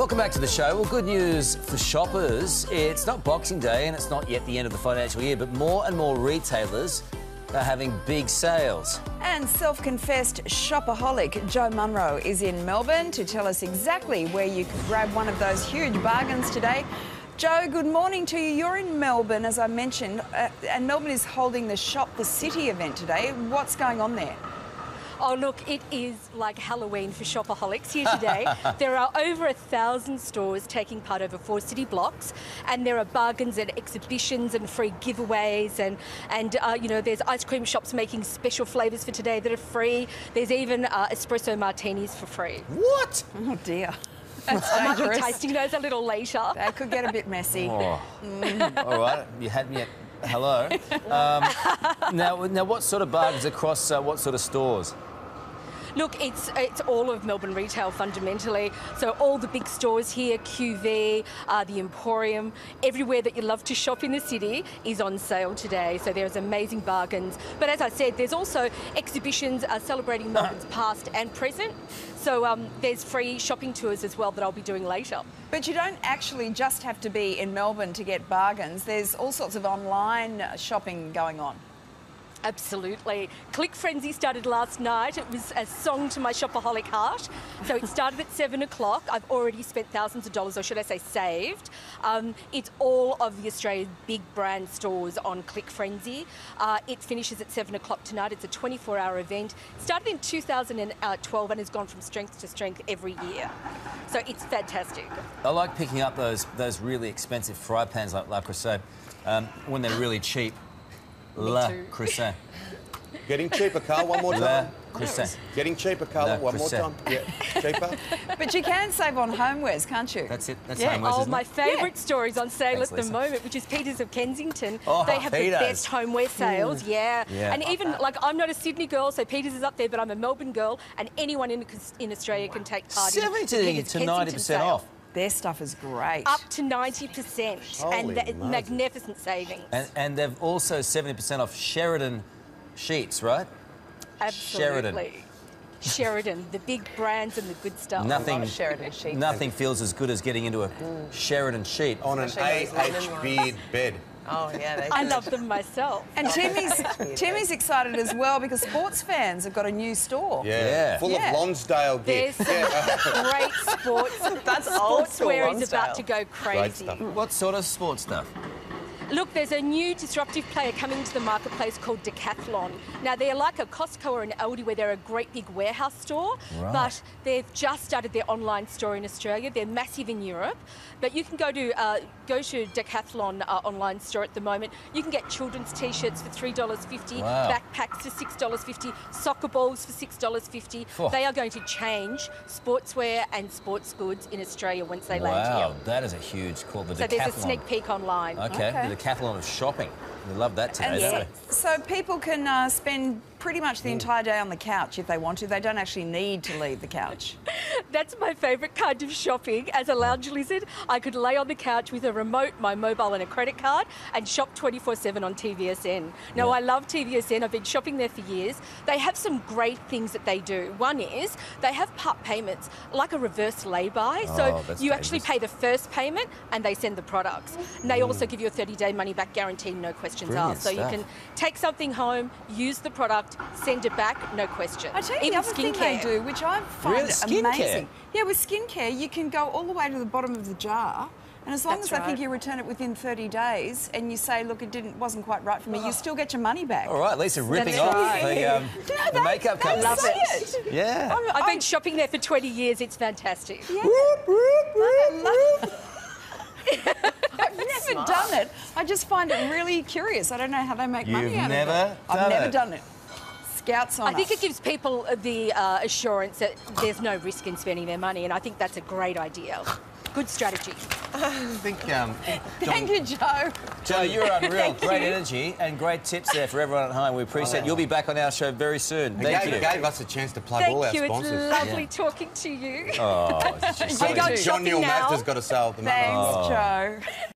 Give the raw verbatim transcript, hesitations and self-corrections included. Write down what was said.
Welcome back to the show. Well, good news for shoppers. It's not Boxing Day and it's not yet the end of the financial year, but more and more retailers are having big sales. And self-confessed shopaholic Joe Munro is in Melbourne to tell us exactly where you can grab one of those huge bargains today. Joe, good morning to you. You're in Melbourne, as I mentioned, uh, and Melbourne is holding the Shop the City event today. What's going on there? Oh, look, it is like Halloween for shopaholics here today. There are over a thousand stores taking part over four city blocks, and there are bargains and exhibitions and free giveaways, and, and uh, you know, there's ice cream shops making special flavours for today that are free. There's even uh, espresso martinis for free. What? Oh, dear. That's I might be tasting those a little later. That could get a bit messy. Oh. Mm. All right, you had me at... Hello. Um, now, now, what sort of bargains across uh, what sort of stores? Look, it's it's all of Melbourne retail fundamentally. So all the big stores here, Q V, uh, the Emporium, everywhere that you love to shop in the city is on sale today. So there's amazing bargains. But as I said, there's also exhibitions uh, celebrating Melbourne's past and present. So um, there's free shopping tours as well that I'll be doing later. But you don't actually just have to be in Melbourne to get bargains. There's all sorts of online shopping going on. Absolutely. Click Frenzy started last night. It was a song to my shopaholic heart. So it started at seven o'clock. I've already spent thousands of dollars, or should I say saved. Um, it's all of the Australia's big brand stores on Click Frenzy. Uh, it finishes at seven o'clock tonight. It's a twenty-four hour event. It started in two thousand twelve and has gone from strength to strength every year. So it's fantastic. I like picking up those, those really expensive fry pans like La Crisse um, when they're really cheap. La Crisse. Getting cheaper, Carl, one more time. La Crisse. Getting cheaper, Carl, La one Crisse. more time. Yeah, cheaper. But you can save on homewares, can't you? That's it, that's yeah. homewares, Oh, isn't my favourite yeah. store is on sale Thanks, at the Lisa. moment, which is Peters of Kensington. Oh, they have Peters. the best homeware sales, mm. yeah. yeah. And even, like, I'm not a Sydney girl, so Peters is up there, but I'm a Melbourne girl, and anyone in, in Australia can take part in seventy to ninety percent off. Their stuff is great. Up to ninety percent. And the magnificent savings. And, and they've also seventy percent off Sheridan sheets, right? Absolutely. Sheridan. Sheridan, the big brands and the good stuff. Nothing, Sheridan sheets. Nothing feels as good as getting into a mm. Sheridan sheet. On an A H B bed. Oh, yeah, they do. I love them myself. And Timmy's, Timmy's excited as well because sports fans have got a new store. Yeah, yeah. full yeah. of Lonsdale gear. Yeah. Great sports. That's old sportswear is about to go crazy. What sort of sports stuff? Look, there's a new disruptive player coming to the marketplace called Decathlon. Now, they're like a Costco or an Aldi where they're a great big warehouse store, right. but they've just started their online store in Australia. They're massive in Europe, but you can go to uh, go to Decathlon uh, online store at the moment. You can get children's T-shirts for three dollars fifty, wow. backpacks for six dollars fifty, soccer balls for six dollars fifty. Oh. They are going to change sportswear and sports goods in Australia once they wow. land here. Wow, that is a huge call. The so Decathlon. There's a sneak peek online. Okay. okay. Decathlon of shopping. We love that today, don't we? So people can uh, spend pretty much the entire day on the couch if they want to. They don't actually need to leave the couch. That's my favourite kind of shopping. As a lounge lizard, I could lay on the couch with a remote, my mobile and a credit card and shop twenty-four seven on T V S N. Now, yeah. I love T V S N. I've been shopping there for years. They have some great things that they do. One is they have part payments, like a reverse lay-by. Oh, so you dangerous. actually pay the first payment and they send the products. And they mm. also give you a thirty day money-back guarantee, no questions Brilliant asked. So stuff. you can take something home, use the product, send it back, no question. I tell you, Even the other skincare. thing they do, which I find really? amazing. Yeah, with skincare, you can go all the way to the bottom of the jar, and as long That's as right. I think you return it within thirty days, and you say, look, it didn't wasn't quite right for me, oh. you still get your money back. All right, Lisa, ripping That's off right. the, um, no, the makeup company. Love it. it. Yeah. I'm, I've I'm, been shopping there for twenty years. It's fantastic. Yeah. Whoop, whoop, whoop, whoop. I've never Smart. done it. I just find it really curious. I don't know how they make You've money out never of it. I've never it. done it. Scouts on I us. think it gives people the uh, assurance that there's no risk in spending their money, and I think that's a great idea. Good strategy. I think. Um, Thank you, Joe. Joe, you're unreal. Great you. energy and great tips there for everyone at home. We appreciate oh. it. You'll be back on our show very soon. Thank, Thank you. You gave us a chance to plug Thank all our you. sponsors. Thank you. It's lovely yeah. talking to you. Oh, it's just so John Neil Master's got a sale at the moment. Thanks, oh. Joe.